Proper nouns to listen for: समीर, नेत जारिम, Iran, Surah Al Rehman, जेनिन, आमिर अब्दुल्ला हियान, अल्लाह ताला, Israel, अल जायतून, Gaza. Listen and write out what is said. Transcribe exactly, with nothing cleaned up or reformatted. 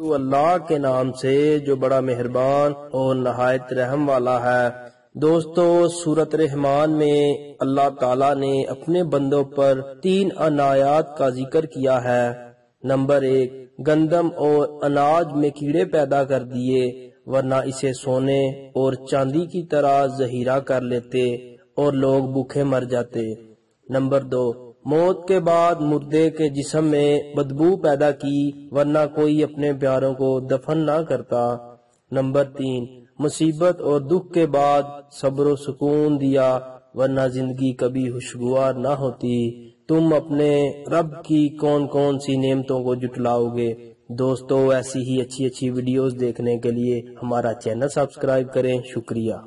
तो अल्लाह के नाम से जो बड़ा मेहरबान और नहायत रहम वाला है। दोस्तों, सूरत रहमान में अल्लाह ताला ने अपने बंदों पर तीन अनायात का जिक्र किया है। नंबर एक, गंदम और अनाज में कीड़े पैदा कर दिए वरना इसे सोने और चांदी की तरह जहीरा कर लेते और लोग भूखे मर जाते। नंबर दो, मौत के बाद मुर्दे के जिस्म में बदबू पैदा की वरना कोई अपने प्यारों को दफन ना करता। नंबर तीन, मुसीबत और दुख के बाद सब्र और सुकून दिया वरना जिंदगी कभी खुशगवार ना होती। तुम अपने रब की कौन कौन सी नेमतों को जुटलाओगे। दोस्तों, ऐसी ही अच्छी अच्छी वीडियोस देखने के लिए हमारा चैनल सब्सक्राइब करें। शुक्रिया।